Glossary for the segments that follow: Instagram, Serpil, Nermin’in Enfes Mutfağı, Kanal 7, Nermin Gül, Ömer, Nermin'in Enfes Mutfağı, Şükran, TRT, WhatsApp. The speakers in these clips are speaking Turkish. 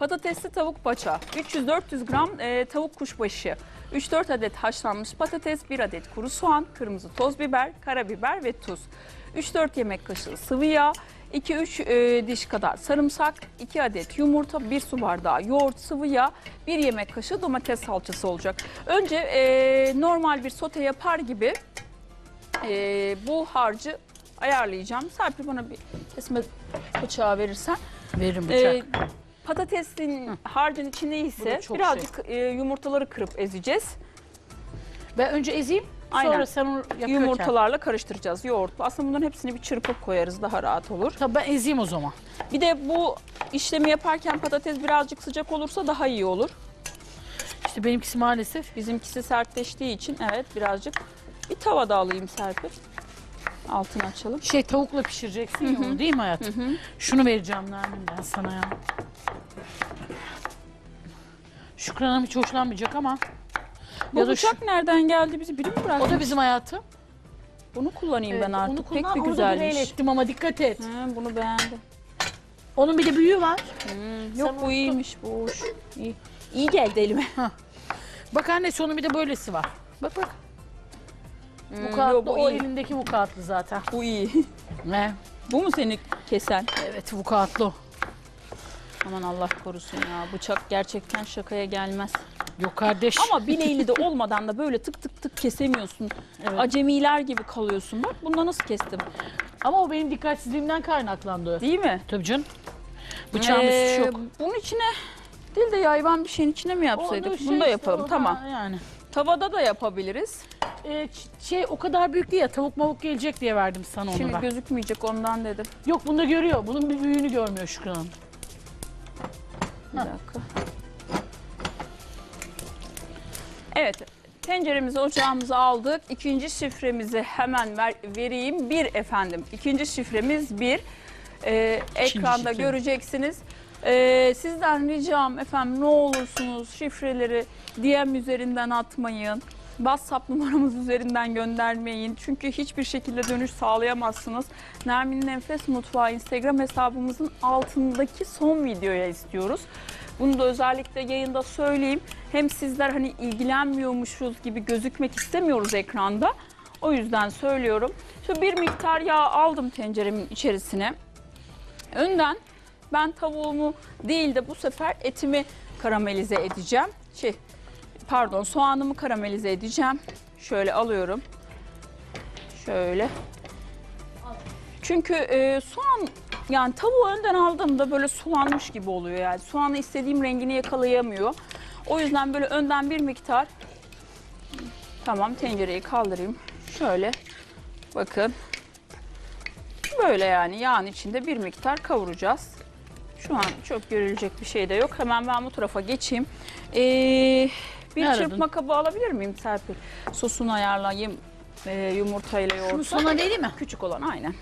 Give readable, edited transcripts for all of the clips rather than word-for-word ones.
Patatesli tavuk paça, 300-400 gram tavuk kuşbaşı, 3-4 adet haşlanmış patates, 1 adet kuru soğan, kırmızı toz biber, karabiber ve tuz. 3-4 yemek kaşığı sıvı yağ, 2-3 diş kadar sarımsak, 2 adet yumurta, 1 su bardağı yoğurt, sıvı yağ, 1 yemek kaşığı domates salçası olacak. Önce normal bir sote yapar gibi bu harcı ayarlayacağım. Serpil, bana bir kesme bıçağı verirsen. Veririm bıçak. Patatesin harcın içi neyse birazcık yumurtaları kırıp ezeceğiz. Ben önce ezeyim. Aynen. Sonra sen onu yumurtalarla karıştıracağız, yoğurtla. Aslında bunların hepsini bir çırpıp koyarız, daha rahat olur. Tabii ben ezeyim o zaman. Bir de bu işlemi yaparken patates birazcık sıcak olursa daha iyi olur. İşte benimkisi maalesef. Bizimkisi sertleştiği için evet birazcık. Bir tava da alayım Serpil. Altını açalım. Şey, tavukla pişireceksin ya onu, değil mi hayatım? Hı-hı. Şunu vereceğim Nermin ben sana ya. Şükran Hanım hiç hoşlanmayacak ama. Bu bıçak nereden geldi, bizi biri mi bıraktı? O da bizim hayatım. Bunu kullanayım ben artık. Bunu kullan, pek bir güzelmiş. Onu ettim ama dikkat et. He, bunu beğendim. Onun bir de büyüğü var. Yok sen bu unuttun. İyiymiş bu. İyi. İyi geldi elime. Ha. Bak annesi, onun bir de böylesi var. Bak bak. Mukatlı, yo, bu o iyi. Elindeki mukatlı zaten. Bu iyi. Ne? Bu mu seni kesen? Evet, mukatlı. Aman Allah korusun ya, bıçak gerçekten şakaya gelmez. Yok kardeş. Ama bileğini de olmadan da böyle tık tık tık kesemiyorsun. Evet. Acemiler gibi kalıyorsun. Bak bunda nasıl kestim. Ama o benim dikkatsizliğimden kaynaklandı. Değil mi? Tabii canım. Bıçağımız yok. Bunun içine değil de yayvan bir şeyin içine mi yapsaydık? Şey, bunu da yapalım, tamam. Yani. Tavada da yapabiliriz. O kadar büyük değil ya, tavuk mavuk gelecek diye verdim sana onu. Şimdi ben gözükmeyecek ondan dedim. Yok, bunu da görüyor. Bunun bir büyüğünü görmüyor Şükran Hanım. Bir dakika. Evet, tenceremizi ocağımıza aldık. İkinci şifremizi hemen vereyim. 1 efendim. İkinci şifremiz 1. Ekranda göreceksiniz. Sizden ricam efendim, ne olursunuz şifreleri DM üzerinden atmayın. WhatsApp numaramız üzerinden göndermeyin. Çünkü hiçbir şekilde dönüş sağlayamazsınız. Nermin'in Enfes Mutfağı Instagram hesabımızın altındaki son videoya istiyoruz. Bunu da özellikle yayında söyleyeyim. Hem sizler hani ilgilenmiyormuşuz gibi gözükmek istemiyoruz ekranda. O yüzden söylüyorum. Şu bir miktar yağ aldım tenceremin içerisine. Önden ben tavuğumu değil de bu sefer etimi karamelize edeceğim. Pardon, soğanımı karamelize edeceğim. Şöyle alıyorum. Şöyle. Çünkü soğan, yani tavuğu önden aldığımda böyle sulanmış gibi oluyor yani. Soğanı istediğim rengini yakalayamıyor. O yüzden böyle önden bir miktar. Tamam, tencereyi kaldırayım. Şöyle. Bakın. Böyle yani yağın içinde bir miktar kavuracağız. Şu an çok görülecek bir şey de yok. Hemen ben bu tarafa geçeyim. Bir ne çırpma kabı alabilir miyim Serpil? Sosunu ayarlayayım. Yumurtayla yoğurtla. Şunu sana değil mi? Küçük olan, aynen.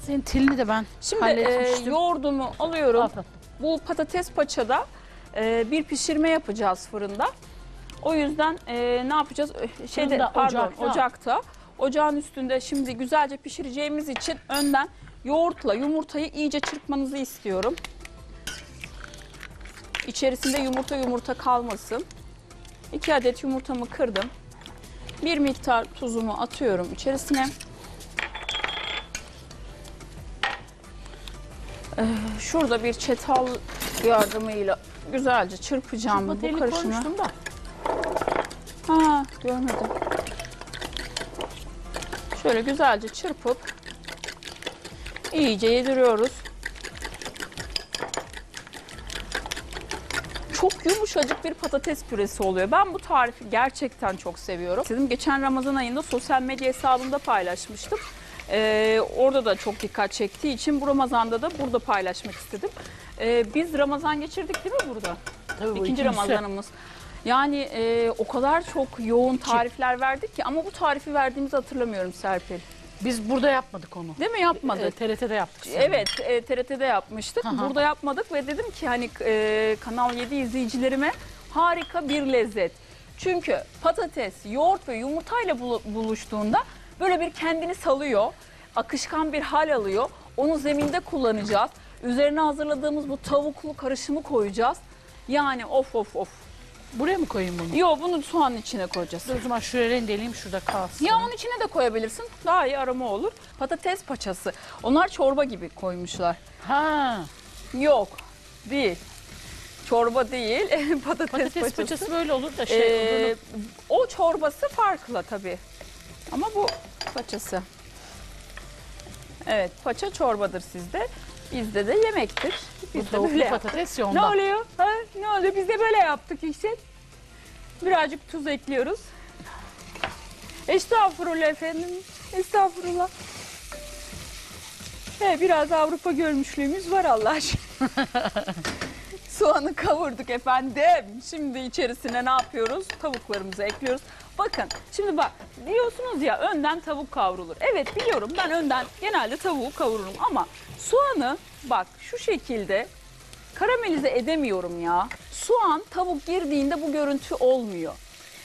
Senin telini de ben halletmiştim. Şimdi yoğurdumu alıyorum. Bu patates paçada bir pişirme yapacağız fırında. O yüzden ne yapacağız? Ocakta. Ocağın üstünde şimdi güzelce pişireceğimiz için önden yoğurtla yumurtayı iyice çırpmanızı istiyorum. İçerisinde yumurta kalmasın. 2 adet yumurtamı kırdım. Bir miktar tuzumu atıyorum içerisine. Şurada bir çatal yardımıyla güzelce çırpacağım bu karışımı. Da. Ha, görmedim. Şöyle güzelce çırpıp iyice yediriyoruz. Çok yumuşacık bir patates püresi oluyor. Ben bu tarifi gerçekten çok seviyorum. Dedim, geçen Ramazan ayında sosyal medya hesabımda paylaşmıştım. Orada da çok dikkat çektiği için bu Ramazan'da da burada paylaşmak istedim. Biz Ramazan geçirdik değil mi burada? Tabii, İkinci Ramazan'ımız. Yani o kadar çok yoğun tarifler verdik ki, ama bu tarifi verdiğimizi hatırlamıyorum Serpil. Biz burada yapmadık onu. Değil mi? Yapmadık. TRT'de yaptık. Sonra. Evet, TRT'de yapmıştık. Aha. Burada yapmadık ve dedim ki hani Kanal 7 izleyicilerime harika bir lezzet. Çünkü patates, yoğurt ve yumurtayla buluştuğunda böyle bir kendini salıyor. Akışkan bir hal alıyor. Onu zeminde kullanacağız. Üzerine hazırladığımız bu tavuklu karışımı koyacağız. Yani of of of. Buraya mı koyayım bunu? Yok, bunu soğanın içine koyacağız. O zaman şuraya rendeleyeyim, şurada kalsın. Ya onun içine de koyabilirsin. Daha iyi aroma olur. Patates paçası. Onlar çorba gibi koymuşlar. Ha. Yok. Değil. Çorba değil. patates paçası böyle olur da şey. O çorbası farklı tabii. Ama bu paçası. Evet, paça çorbadır sizde. Bizde de yemektir. Bizde böyle patates yok. Ne oluyor? Ha? Ne oluyor? Biz de böyle yaptık işte. Birazcık tuz ekliyoruz. Estağfurullah efendim. Estağfurullah. He, biraz Avrupa görmüşlüğümüz var Allah aşkına. Soğanı kavurduk efendim. Şimdi içerisine ne yapıyoruz? Tavuklarımızı ekliyoruz. Bakın şimdi bak, diyorsunuz ya önden tavuk kavrulur. Evet biliyorum, ben önden genelde tavuğu kavururum ama soğanı bak şu şekilde karamelize edemiyorum ya. Soğan tavuk girdiğinde bu görüntü olmuyor.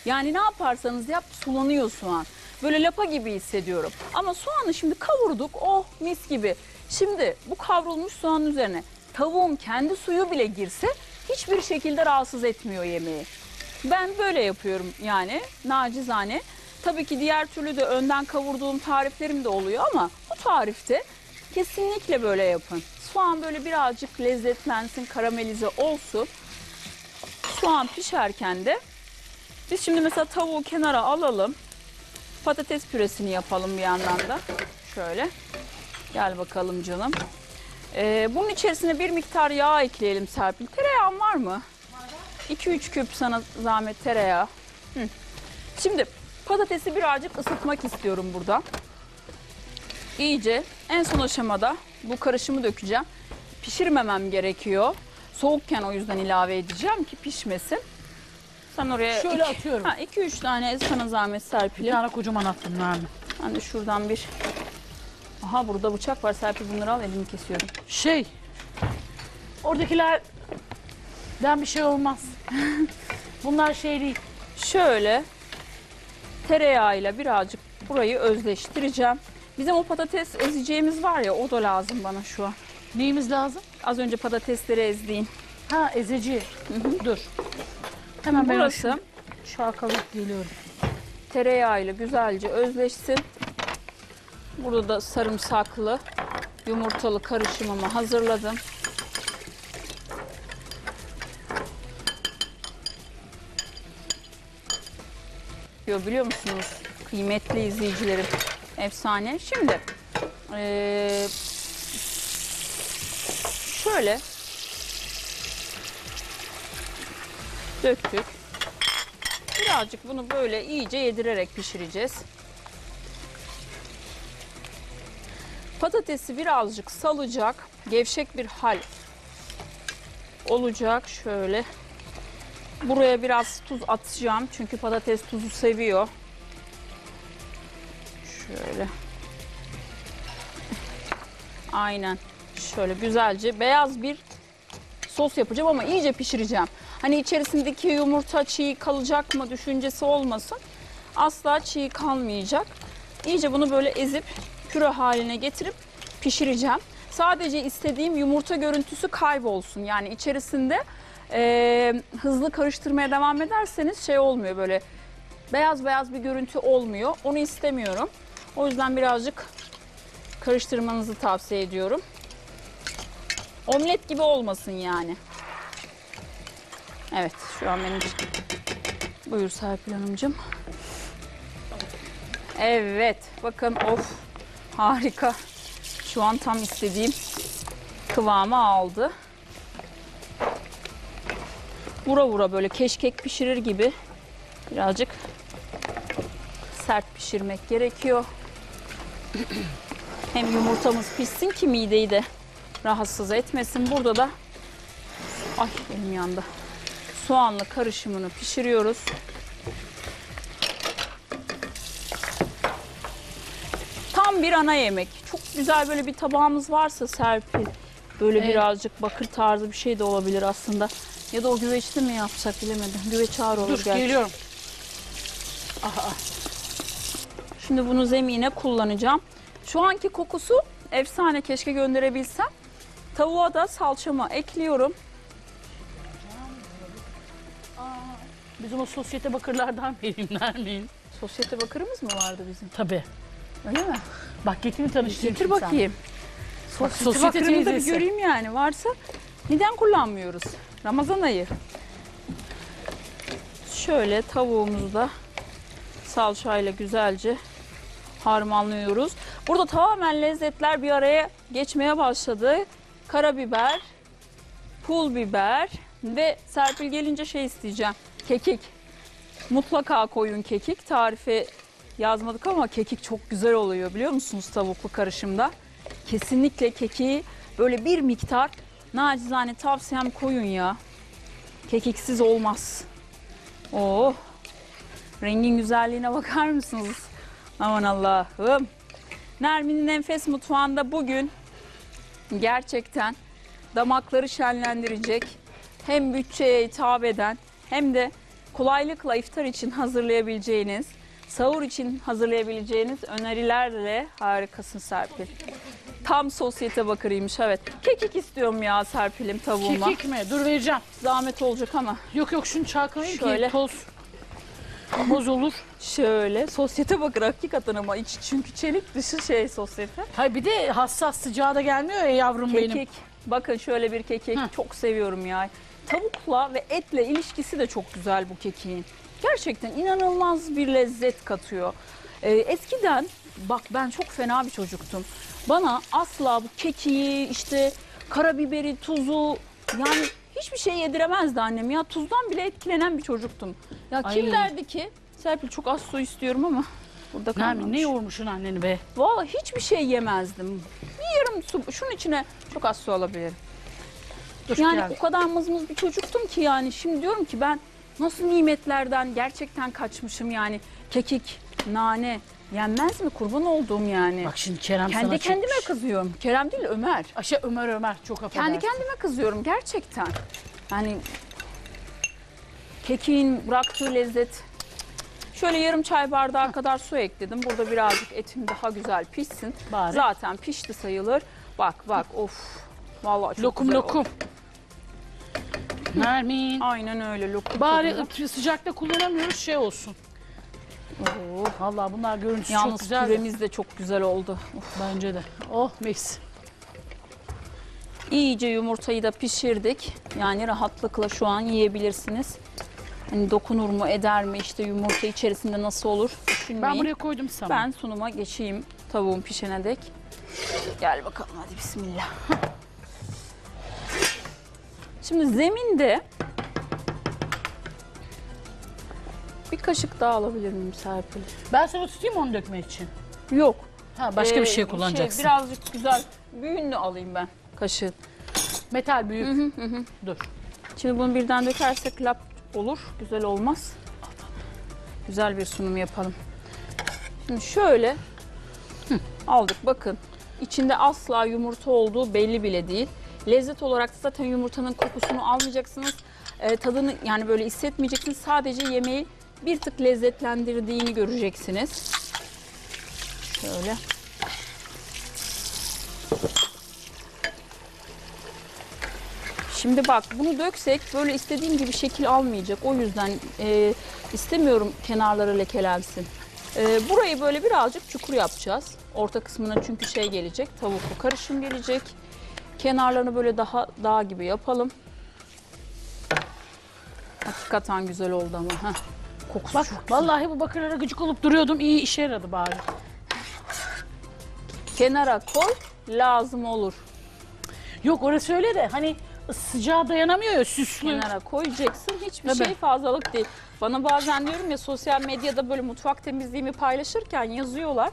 Yani ne yaparsanız yap sulanıyor soğan. Böyle lapa gibi hissediyorum. Ama soğanı şimdi kavurduk, oh mis gibi. Şimdi bu kavrulmuş soğanın üzerine tavuğun kendi suyu bile girse hiçbir şekilde rahatsız etmiyor yemeği. Ben böyle yapıyorum yani nacizane. Tabii ki diğer türlü de önden kavurduğum tariflerim de oluyor ama bu tarifte kesinlikle böyle yapın. Soğan böyle birazcık lezzetlensin, karamelize olsun. Soğan pişerken de biz şimdi mesela tavuğu kenara alalım. Patates püresini yapalım bir yandan da. Şöyle. Gel bakalım canım. Bunun içerisine bir miktar yağ ekleyelim Serpil. Tereyağın var mı? 2-3 küp sana zahmet tereyağı. Hı. Şimdi patatesi birazcık ısıtmak istiyorum burada. İyice en son aşamada bu karışımı dökeceğim. Pişirmemem gerekiyor. Soğukken o yüzden ilave edeceğim ki pişmesin. Sen oraya şöyle atıyorum. 2-3 tane sana zahmet Serpil. Bir tane kocaman attım Nermin. Ben de şuradan bir... Aha burada bıçak var Serpil, bunları al, elimi kesiyorum. Şey, oradakiler... Ben bir şey olmaz. Bunlar şey değil. Şöyle tereyağıyla birazcık burayı özleştireceğim. Bizim o patates ezeceğimiz var ya, o da lazım bana şu an. Neyimiz lazım? Az önce patatesleri ezdiğin. Ha, ezeci. Hı-hı. Dur. Hemen burası. Şarkalık geliyorum. Tereyağıyla güzelce özleşsin. Burada da sarımsaklı yumurtalı karışımımı hazırladım. Biliyor musunuz kıymetli izleyicilerim, efsane. Şimdi şöyle döktük, birazcık bunu böyle iyice yedirerek pişireceğiz. Patatesi birazcık salacak, gevşek bir hal olacak şöyle. Buraya biraz tuz atacağım çünkü patates tuzu seviyor. Şöyle. Aynen. Şöyle güzelce beyaz bir sos yapacağım ama iyice pişireceğim. Hani içerisindeki yumurta çiğ kalacak mı düşüncesi olmasın. Asla çiğ kalmayacak. İyice bunu böyle ezip püre haline getirip pişireceğim. Sadece istediğim yumurta görüntüsü kaybolsun. Yani içerisinde hızlı karıştırmaya devam ederseniz şey olmuyor, böyle beyaz beyaz bir görüntü olmuyor. Onu istemiyorum. O yüzden birazcık karıştırmanızı tavsiye ediyorum. Omlet gibi olmasın yani. Evet şu an benim... Buyur Serpil Hanımcığım. Evet bakın, of harika. Şu an tam istediğim kıvamı aldı. Vura vura böyle keşkek pişirir gibi birazcık sert pişirmek gerekiyor. Hem yumurtamız pişsin ki mideyi de rahatsız etmesin. Burada da ay elim yandı. Soğanlı karışımını pişiriyoruz. Tam bir ana yemek. Çok güzel böyle bir tabağımız varsa Serpil, böyle evet, birazcık bakır tarzı bir şey de olabilir aslında. Ya da o güveçte mi yapsak bilemedim. Güveç ağır olur. Dur, gerçi. Geliyorum. Aha. Şimdi bunu zemine kullanacağım. Şu anki kokusu efsane, keşke gönderebilsem. Tavuğa da salçamı ekliyorum. Bizim o sosyete bakırlardan vereyim Nermin. Sosyete bakırımız mı vardı bizim? Tabii. Öyle mi? Bak getirin tanıştırayım. Getir bakayım. Bak, sosyete bakırını da bir göreyim yani, varsa. Neden kullanmıyoruz? Ramazan ayı. Şöyle tavuğumuzu da salçayla güzelce harmanlıyoruz. Burada tamamen lezzetler bir araya geçmeye başladı. Karabiber, pul biber ve Serpil gelince şey isteyeceğim. Kekik. Mutlaka koyun kekik. Tarifi yazmadık ama kekik çok güzel oluyor biliyor musunuz tavuklu karışımda. Kesinlikle kekiği böyle bir miktar, nacizane tavsiyem, koyun ya. Kekiksiz olmaz. Oh. Rengin güzelliğine bakar mısınız? Aman Allah'ım. Nermin'in Enfes Mutfağı'nda bugün gerçekten damakları şenlendirecek, hem bütçeye hitap eden hem de kolaylıkla iftar için hazırlayabileceğiniz, sahur için hazırlayabileceğiniz önerilerle harikasın Serpil. Tam sosyete bakırıymış, evet. Kekik istiyorum ya Serpil'im tavuğuma. Kekik mi? Dur vereceğim. Zahmet olacak ama. Yok yok, şunu çalkalayayım ki toz boz olur. Şöyle sosyete bakır hakikaten ama içi çünkü çelik, dışı şey sosyete. Hayır, bir de hassas, sıcağı da gelmiyor ya yavrum kekik. Benim. Kekik. Bakın şöyle bir kekik. Heh. Çok seviyorum ya. Tavukla ve etle ilişkisi de çok güzel bu kekiğin. Gerçekten inanılmaz bir lezzet katıyor. Eskiden bak ben çok fena bir çocuktum. Bana asla bu kekiği, işte karabiberi, tuzu, yani hiçbir şey yediremezdi annem ya. Tuzdan bile etkilenen bir çocuktum. Ya ay, kim derdi ki Serpil çok az su istiyorum ama burada kalmamış. Nermin ne yoğurmuşsun anneni be. Vallahi hiçbir şey yemezdim. Bir yarım su, şunun içine çok az su alabilirim. Dur, yani geldi. O kadar mızmız bir çocuktum ki yani şimdi diyorum ki ben nasıl nimetlerden gerçekten kaçmışım yani. Kekik, nane yenmez mi? Kurban olduğum yani. Bak şimdi Kerem kendi sana kendime çıkmış. Kızıyorum. Kerem değil, Ömer. Aşağı Ömer çok affedersin. Kendi kendime kızıyorum gerçekten. Yani kekiğin bıraktığı lezzet. Şöyle yarım çay bardağı kadar su ekledim. Burada birazcık etim daha güzel pişsin. Bari. Zaten pişti sayılır. Bak of. Vallahi çok lokum güzel lokum. Oldu. Nermin. Aynen öyle lokum. Bari sıcakta kullanamıyoruz, şey olsun. Oh, vallahi bunlar görüntüsü yalnız çok güzel. Yalnız püremiz de çok güzel oldu. Of. Bence de. Oh mis. İyice yumurtayı da pişirdik. Yani rahatlıkla şu an yiyebilirsiniz. Hani dokunur mu eder mi, işte yumurta içerisinde nasıl olur düşünmeyin. Ben buraya koydum sana. Ben sunuma geçeyim tavuğum pişene dek. Gel bakalım hadi bismillah. Şimdi zeminde bir kaşık daha alabilir miyim Serpil? Ben sana tutayım onu dökmek için. Yok. Ha, başka bir şey kullanacaksın. Birazcık güzel büyüğünü alayım ben kaşığı. Metal büyük. Hı. Dur. Şimdi bunu birden dökersek lap olur. Güzel olmaz. Güzel bir sunum yapalım. Şimdi şöyle aldık bakın. İçinde asla yumurta olduğu belli bile değil. Lezzet olarak zaten yumurtanın kokusunu almayacaksınız. Tadını yani böyle hissetmeyeceksiniz. Sadece yemeği bir tık lezzetlendirdiğini göreceksiniz. Şöyle. Şimdi bak bunu döksek böyle istediğim gibi şekil almayacak. O yüzden istemiyorum kenarları lekelensin. Burayı böyle birazcık çukur yapacağız. Orta kısmına çünkü şey gelecek, tavuklu karışım gelecek. Kenarlarını böyle daha dağ gibi yapalım. Hakikaten güzel oldu ama. Heh. Kokusu bak, çok vallahi güzel. Bu bakırlara gıcık olup duruyordum. İyi işe yaradı bari. Kenara koy, lazım olur. Yok orası öyle de hani sıcağa dayanamıyor ya, süslü. Kenara koyacaksın, hiçbir tabii. Şey fazlalık değil. Bana bazen diyorum ya sosyal medyada böyle mutfak temizliğimi paylaşırken yazıyorlar.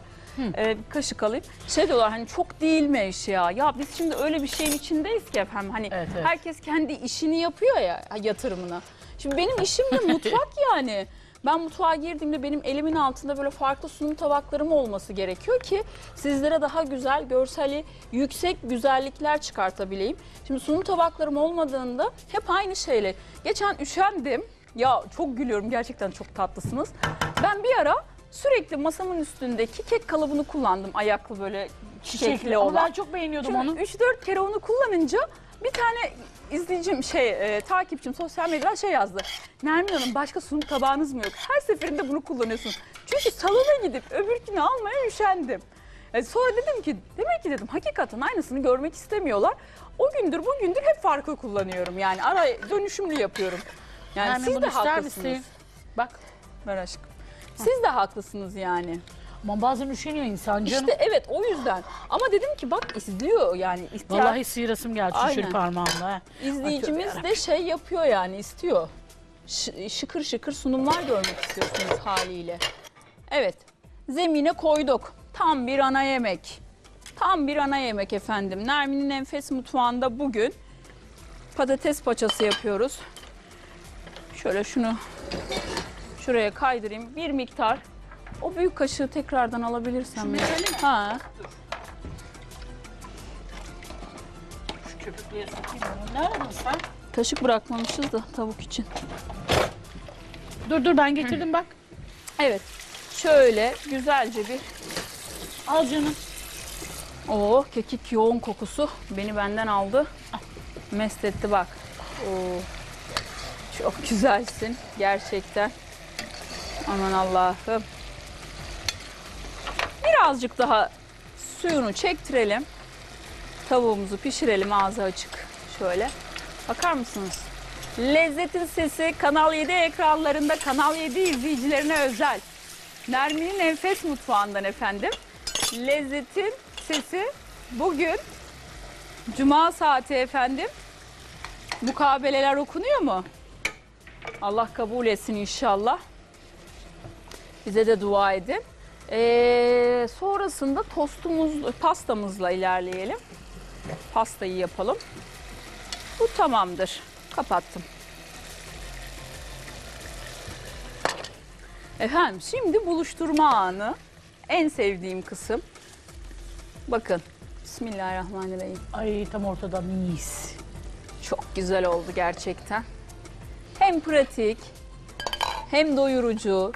Kaşık alayım. Şey diyorlar hani çok değil mi iş ya? Ya biz şimdi öyle bir şeyin içindeyiz ki efendim. Hani evet. Herkes kendi işini yapıyor ya, yatırımını. Şimdi benim işim de mutfak yani. Ben mutfağa girdiğimde benim elimin altında böyle farklı sunum tabaklarım olması gerekiyor ki sizlere daha güzel, görseli yüksek güzellikler çıkartabileyim. Şimdi sunum tabaklarım olmadığında hep aynı şeyle. Geçen üşendim. Ya çok gülüyorum, gerçekten çok tatlısınız. Ben bir ara sürekli masamın üstündeki kek kalıbını kullandım. Ayaklı böyle Çiçekli olan. Ama ben çok beğeniyordum şimdi onu. 3-4 kere onu kullanınca bir tane izleyicim, takipçim sosyal medyadan yazdı. Nermin Hanım, başka sunum tabağınız mı yok? Her seferinde bunu kullanıyorsunuz. Çünkü salona gidip öbürkünü almaya üşendim. Sonra dedim ki, demek ki dedim hakikaten aynısını görmek istemiyorlar. O gündür bugündür hep farklı kullanıyorum. Yani ara dönüşümlü yapıyorum. Yani Nermin, siz de haklısınız. Bak Ömer aşkım. Siz de haklısınız yani. Ama bazen üşeniyor insan canım. İşte evet, o yüzden. Ama dedim ki bak izliyor yani. Vallahi sıyırasım geldi şu parmağımla. İzleyicimiz de yapıyor yani, istiyor. Şıkır şıkır sunumlar görmek istiyorsunuz haliyle. Evet, zemine koyduk. Tam bir ana yemek. Tam bir ana yemek efendim. Nermin'in Enfes Mutfağı'nda bugün patates paçası yapıyoruz. Şöyle şunu şuraya kaydırayım. Bir miktar. O büyük kaşığı tekrardan alabilirsem. Ha. Şu köpükleri satayım. Ne aradın sen? Kaşık bırakmamışız da tavuk için. Dur ben getirdim bak. Evet. Şöyle güzelce bir al canım. Oo, kekik yoğun kokusu beni benden aldı. Mest etti bak. Oo. Çok güzelsin gerçekten. Aman Allah'ım. Birazcık daha suyunu çektirelim. Tavuğumuzu pişirelim, ağzı açık. Şöyle. Bakar mısınız? Lezzetin Sesi Kanal 7 ekranlarında, Kanal 7 izleyicilerine özel. Nermin'in Enfes Mutfağı'ndan efendim. Lezzetin Sesi bugün Cuma saati efendim. Mukabeleler okunuyor mu? Allah kabul etsin inşallah. Bize de dua edin. Sonrasında pastamızla ilerleyelim. Pastayı yapalım. Bu tamamdır. Kapattım. Efendim şimdi buluşturma anı. En sevdiğim kısım. Bakın. Bismillahirrahmanirrahim. Ay tam ortada mis. Çok güzel oldu gerçekten. Hem pratik hem doyurucu.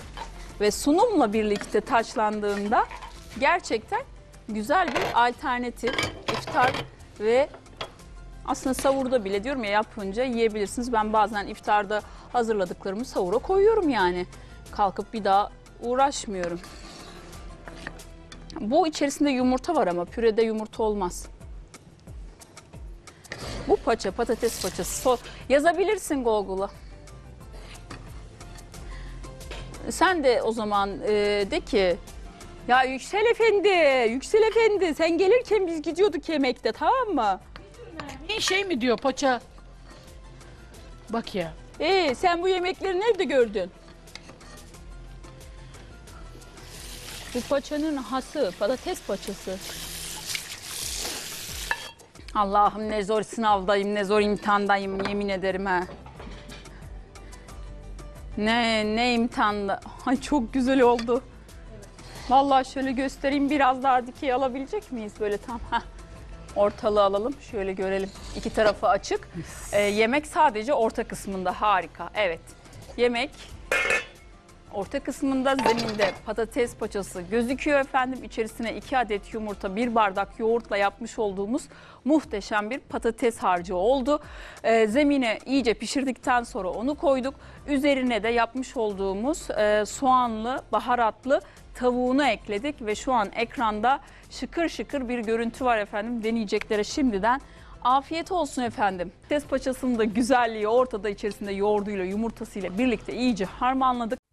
Ve sunumla birlikte taçlandığında gerçekten güzel bir alternatif, iftar ve aslında sahurda bile diyorum ya, yapınca yiyebilirsiniz. Ben bazen iftarda hazırladıklarımı sahura koyuyorum yani. Kalkıp bir daha uğraşmıyorum. Bu içerisinde yumurta var ama pürede yumurta olmaz. Bu paça, patates paçası. Yazabilirsin Google'a. Sen de o zaman de ki, ya Yüksel Efendi sen gelirken biz gidiyorduk yemekte, tamam mı? Ne şey mi diyor paça? Bak ya. Sen bu yemekleri nerede gördün? Bu paçanın hası, patates paçası. Allah'ım ne zor sınavdayım, ne zor imtihandayım, yemin ederim ha. Ne imtihanda. Ay çok güzel oldu. Evet. Vallahi şöyle göstereyim, biraz daha dikey alabilecek miyiz böyle tam? Heh. Ortalığı alalım şöyle görelim. İki tarafı açık. Yemek sadece orta kısmında, harika. Evet. Yemek orta kısmında, zeminde patates paçası gözüküyor efendim. İçerisine 2 adet yumurta, 1 bardak yoğurtla yapmış olduğumuz muhteşem bir patates harcı oldu. Zemine iyice pişirdikten sonra onu koyduk. Üzerine de yapmış olduğumuz soğanlı, baharatlı tavuğunu ekledik. Ve şu an ekranda şıkır şıkır bir görüntü var efendim. Deneyeceklere şimdiden afiyet olsun efendim. Patates paçasının da güzelliği ortada, içerisinde yoğurduyla, yumurtasıyla birlikte iyice harmanladık.